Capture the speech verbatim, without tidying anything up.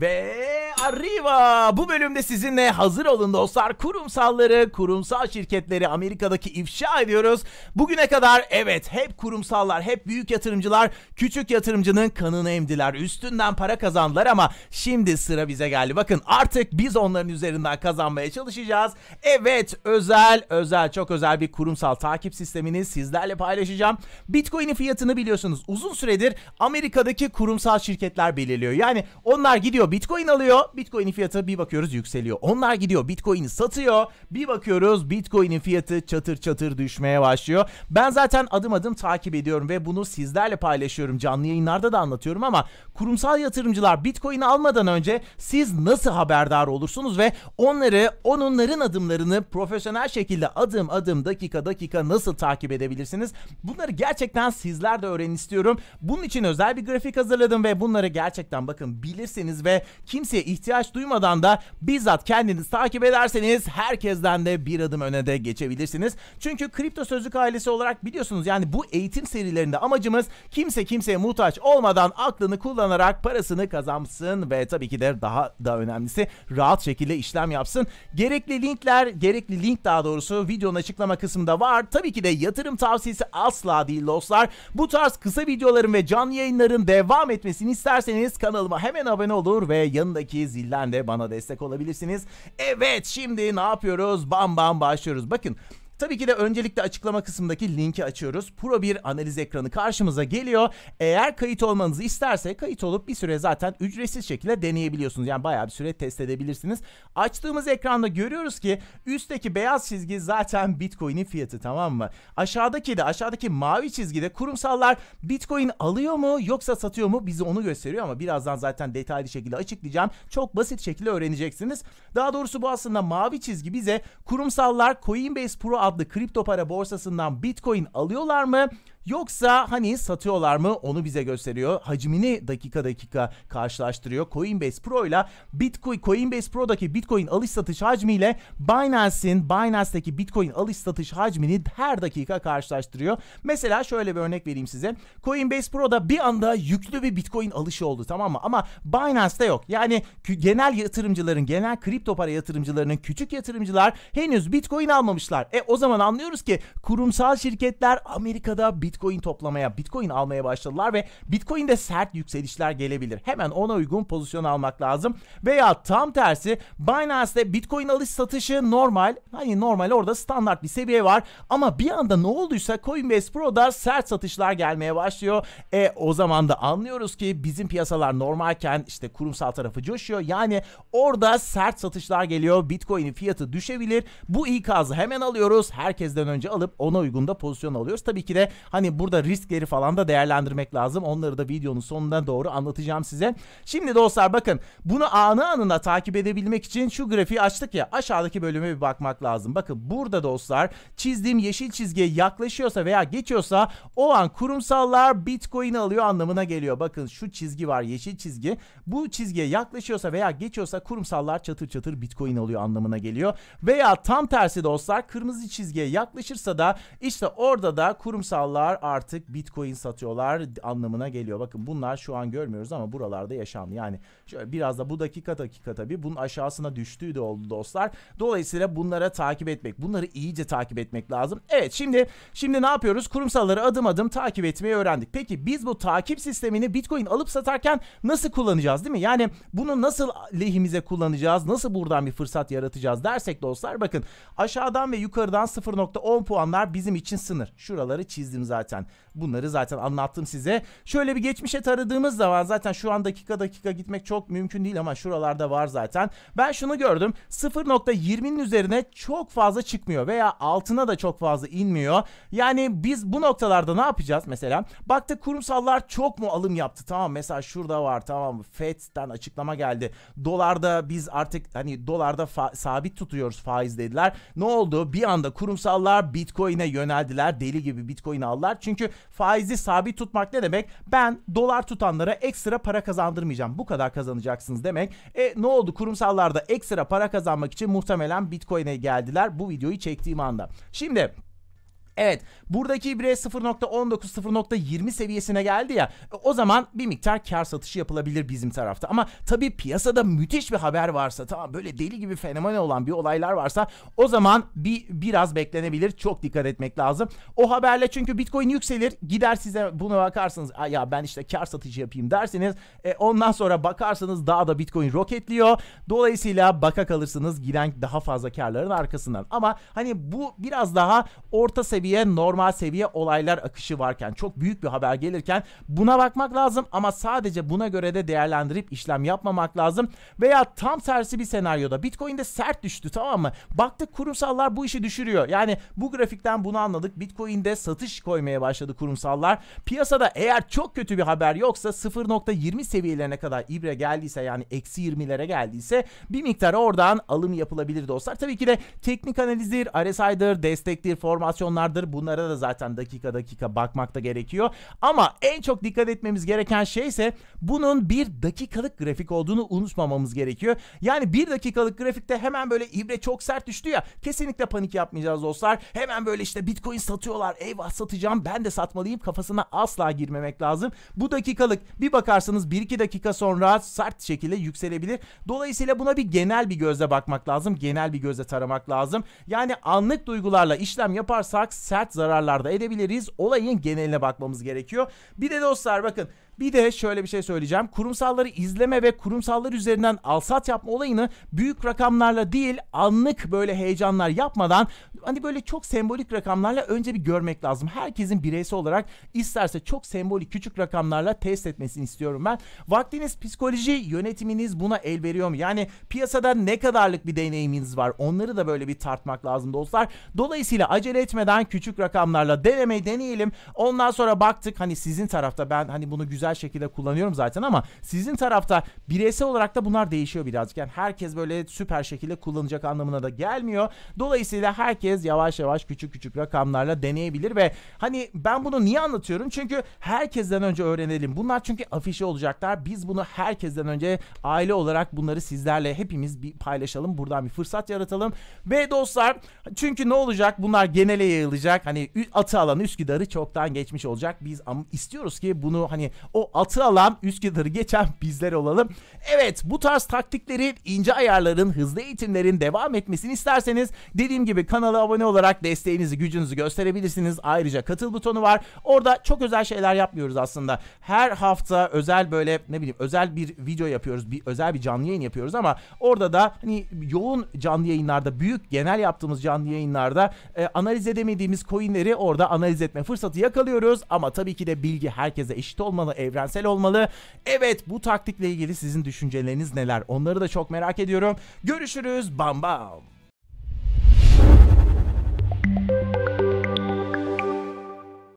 Ve Arriba bu bölümde sizinle hazır olun dostlar. Kurumsalları, kurumsal şirketleri Amerika'daki ifşa ediyoruz. Bugüne kadar evet hep kurumsallar, hep büyük yatırımcılar küçük yatırımcının kanını emdiler. Üstünden para kazandılar ama şimdi sıra bize geldi. Bakın artık biz onların üzerinden kazanmaya çalışacağız. Evet özel, özel çok özel bir kurumsal takip sistemini sizlerle paylaşacağım. Bitcoin'in fiyatını biliyorsunuz uzun süredir Amerika'daki kurumsal şirketler belirliyor. Yani onlar gidiyor Bitcoin alıyor. Bitcoin'in fiyatı bir bakıyoruz yükseliyor. Onlar gidiyor Bitcoin'i satıyor. Bir bakıyoruz Bitcoin'in fiyatı çatır çatır düşmeye başlıyor. Ben zaten adım adım takip ediyorum ve bunu sizlerle paylaşıyorum. Canlı yayınlarda da anlatıyorum ama kurumsal yatırımcılar Bitcoin'i almadan önce siz nasıl haberdar olursunuz ve onları, onların adımlarını profesyonel şekilde adım adım dakika dakika nasıl takip edebilirsiniz? Bunları gerçekten sizler de öğrenin istiyorum. Bunun için özel bir grafik hazırladım ve bunları gerçekten bakın bilirsiniz ve kimseye ihtiyaç duymadan da bizzat kendiniz takip ederseniz herkesten de bir adım öne de geçebilirsiniz. Çünkü Kripto Sözlük ailesi olarak biliyorsunuz yani bu eğitim serilerinde amacımız kimse kimseye muhtaç olmadan aklını kullanarak parasını kazansın ve tabii ki de daha da önemlisi rahat şekilde işlem yapsın. Gerekli linkler, gerekli link daha doğrusu videonun açıklama kısmında var. Tabii ki de yatırım tavsiyesi asla değil dostlar. Bu tarz kısa videoların ve canlı yayınların devam etmesini isterseniz kanalıma hemen abone olur ve yanındaki zilden de bana destek olabilirsiniz. Evet şimdi ne yapıyoruz? Bam bam başlıyoruz. Bakın tabii ki de öncelikle açıklama kısmındaki linki açıyoruz. Pro bir analiz ekranı karşımıza geliyor. Eğer kayıt olmanızı isterse kayıt olup bir süre zaten ücretsiz şekilde deneyebiliyorsunuz. Yani bayağı bir süre test edebilirsiniz. Açtığımız ekranda görüyoruz ki üstteki beyaz çizgi zaten Bitcoin'in fiyatı, tamam mı? Aşağıdaki de aşağıdaki mavi çizgide kurumsallar Bitcoin alıyor mu yoksa satıyor mu bize onu gösteriyor ama birazdan zaten detaylı şekilde açıklayacağım. Çok basit şekilde öğreneceksiniz. Daha doğrusu bu aslında mavi çizgi bize kurumsallar Coinbase Pro adlı kripto para borsasından Bitcoin alıyorlar mı? Yoksa hani satıyorlar mı onu bize gösteriyor. Hacmini dakika dakika karşılaştırıyor. Coinbase Pro ile Bitcoin, Coinbase Pro'daki Bitcoin alış satış hacmiyle Binance'in Binance'deki Bitcoin alış satış hacmini her dakika karşılaştırıyor. Mesela şöyle bir örnek vereyim size. Coinbase Pro'da bir anda yüklü bir Bitcoin alışı oldu, tamam mı? Ama Binance'da yok. Yani genel yatırımcıların, genel kripto para yatırımcılarının küçük yatırımcılar henüz Bitcoin almamışlar. E o zaman anlıyoruz ki kurumsal şirketler Amerika'da Bitcoin Bitcoin toplamaya, Bitcoin almaya başladılar ve Bitcoin'de sert yükselişler gelebilir. Hemen ona uygun pozisyon almak lazım. Veya tam tersi Binance'de Bitcoin alış satışı normal. Hani normal orada standart bir seviye var. Ama bir anda ne olduysa Coinbase Pro'da sert satışlar gelmeye başlıyor. E o zaman da anlıyoruz ki bizim piyasalar normalken işte kurumsal tarafı coşuyor. Yani orada sert satışlar geliyor. Bitcoin'in fiyatı düşebilir. Bu ikazı hemen alıyoruz. Herkesten önce alıp ona uygun da pozisyon alıyoruz. Tabii ki de hani Hani burada riskleri falan da değerlendirmek lazım. Onları da videonun sonuna doğru anlatacağım size. Şimdi dostlar bakın bunu anı anına takip edebilmek için şu grafiği açtık ya, aşağıdaki bölüme bir bakmak lazım. Bakın burada dostlar çizdiğim yeşil çizgiye yaklaşıyorsa veya geçiyorsa o an kurumsallar Bitcoin alıyor anlamına geliyor. Bakın şu çizgi var, yeşil çizgi. Bu çizgiye yaklaşıyorsa veya geçiyorsa kurumsallar çatır çatır Bitcoin alıyor anlamına geliyor. Veya tam tersi dostlar kırmızı çizgiye yaklaşırsa da işte orada da kurumsallar artık Bitcoin satıyorlar anlamına geliyor. Bakın bunlar şu an görmüyoruz ama buralarda yaşandı. Yani şöyle biraz da bu dakika dakika tabii bunun aşağısına düştüğü de oldu dostlar. Dolayısıyla bunlara takip etmek, bunları iyice takip etmek lazım. Evet şimdi şimdi ne yapıyoruz? Kurumsalları adım adım takip etmeyi öğrendik. Peki biz bu takip sistemini Bitcoin alıp satarken nasıl kullanacağız, değil mi? Yani bunu nasıl lehimize kullanacağız? Nasıl buradan bir fırsat yaratacağız dersek dostlar bakın aşağıdan ve yukarıdan sıfır nokta on puanlar bizim için sınır. Şuraları çizdiğimiz zaten. Bunları zaten anlattım size. Şöyle bir geçmişe taradığımız zaman zaten şu an dakika dakika gitmek çok mümkün değil ama şuralarda var zaten. Ben şunu gördüm. sıfır nokta yirminin üzerine çok fazla çıkmıyor veya altına da çok fazla inmiyor. Yani biz bu noktalarda ne yapacağız mesela? Baktık kurumsallar çok mu alım yaptı? Tamam mesela şurada var, tamam mı? Fed'den açıklama geldi. Dolarda biz artık hani dolarda sabit tutuyoruz faiz dediler. Ne oldu? Bir anda kurumsallar Bitcoin'e yöneldiler. Deli gibi Bitcoin aldı. Çünkü faizi sabit tutmak ne demek? Ben dolar tutanlara ekstra para kazandırmayacağım. Bu kadar kazanacaksınız demek. E ne oldu? Kurumsallarda ekstra para kazanmak için muhtemelen Bitcoin'e geldiler bu videoyu çektiğim anda. Şimdi Evet, buradaki bre sıfır nokta on dokuz sıfır nokta yirmi seviyesine geldi ya, o zaman bir miktar kar satışı yapılabilir bizim tarafta. Ama tabii piyasada müthiş bir haber varsa, tamam, böyle deli gibi fenomen olan bir olaylar varsa o zaman bir biraz beklenebilir. Çok dikkat etmek lazım o haberle, çünkü Bitcoin yükselir gider, size buna bakarsınız, ya ben işte kar satışı yapayım dersiniz, e ondan sonra bakarsanız daha da Bitcoin roketliyor. Dolayısıyla baka kalırsınız giden daha fazla karların arkasından. Ama hani bu biraz daha orta seviye, normal seviye olaylar akışı varken, çok büyük bir haber gelirken buna bakmak lazım. Ama sadece buna göre de değerlendirip işlem yapmamak lazım. Veya tam tersi bir senaryoda Bitcoin'de sert düştü, tamam mı? Baktık kurumsallar bu işi düşürüyor. Yani bu grafikten bunu anladık. Bitcoin'de satış koymaya başladı kurumsallar. Piyasada eğer çok kötü bir haber yoksa sıfır nokta yirmi seviyelerine kadar ibre geldiyse, yani eksi yirmilere geldiyse bir miktar oradan alım yapılabilir dostlar. Tabii ki de teknik analizdir, R S I'dir, destektir, formasyonlardır. Bunlara da zaten dakika dakika bakmak da gerekiyor. Ama en çok dikkat etmemiz gereken şey ise bunun bir dakikalık grafik olduğunu unutmamamız gerekiyor. Yani bir dakikalık grafikte hemen böyle ibre çok sert düştü ya, kesinlikle panik yapmayacağız dostlar. Hemen böyle işte Bitcoin satıyorlar, eyvah satacağım, ben de satmalıyım kafasına asla girmemek lazım. Bu dakikalık bir bakarsınız bir iki dakika sonra sert şekilde yükselebilir. Dolayısıyla buna bir genel bir gözle bakmak lazım. Genel bir gözle taramak lazım. Yani anlık duygularla işlem yaparsak sert zararlar da edebiliriz. Olayın geneline bakmamız gerekiyor. Bir de dostlar bakın, bir de şöyle bir şey söyleyeceğim. Kurumsalları izleme ve kurumsallar üzerinden alsat yapma olayını büyük rakamlarla değil, anlık böyle heyecanlar yapmadan, hani böyle çok sembolik rakamlarla önce bir görmek lazım. Herkesin bireysel olarak isterse çok sembolik küçük rakamlarla test etmesini istiyorum ben. Vaktiniz, psikoloji yönetiminiz buna el veriyor mu? Yani piyasada ne kadarlık bir deneyiminiz var? Onları da böyle bir tartmak lazım dostlar. Dolayısıyla acele etmeden küçük rakamlarla denemeyi deneyelim. Ondan sonra baktık hani sizin tarafta, ben hani bunu güzel şekilde kullanıyorum zaten, ama sizin tarafta bireysel olarak da bunlar değişiyor birazcık. Yani herkes böyle süper şekilde kullanacak anlamına da gelmiyor. Dolayısıyla herkes yavaş yavaş küçük küçük rakamlarla deneyebilir ve hani ben bunu niye anlatıyorum? Çünkü herkesten önce öğrenelim. Bunlar çünkü afişe olacaklar. Biz bunu herkesten önce aile olarak bunları sizlerle hepimiz bir paylaşalım. Buradan bir fırsat yaratalım. Ve dostlar, çünkü ne olacak? Bunlar genele yayılacak. Hani atı alan Üsküdar'ı çoktan geçmiş olacak. Biz istiyoruz ki bunu hani o atı alan Üsküdar'ı geçen bizler olalım. Evet, bu tarz taktiklerin, ince ayarların, hızlı eğitimlerin devam etmesini isterseniz dediğim gibi kanala abone olarak desteğinizi, gücünüzü gösterebilirsiniz. Ayrıca katıl butonu var. Orada çok özel şeyler yapmıyoruz aslında. Her hafta özel böyle ne bileyim özel bir video yapıyoruz. Bir özel bir canlı yayın yapıyoruz ama orada da hani yoğun canlı yayınlarda, büyük genel yaptığımız canlı yayınlarda e, analiz edemediğimiz coinleri orada analiz etme fırsatı yakalıyoruz. Ama tabii ki de bilgi herkese eşit olmalı, evrensel olmalı. Evet, bu taktikle ilgili sizin düşünceleriniz neler? Onları da çok merak ediyorum. Görüşürüz. Bam bam.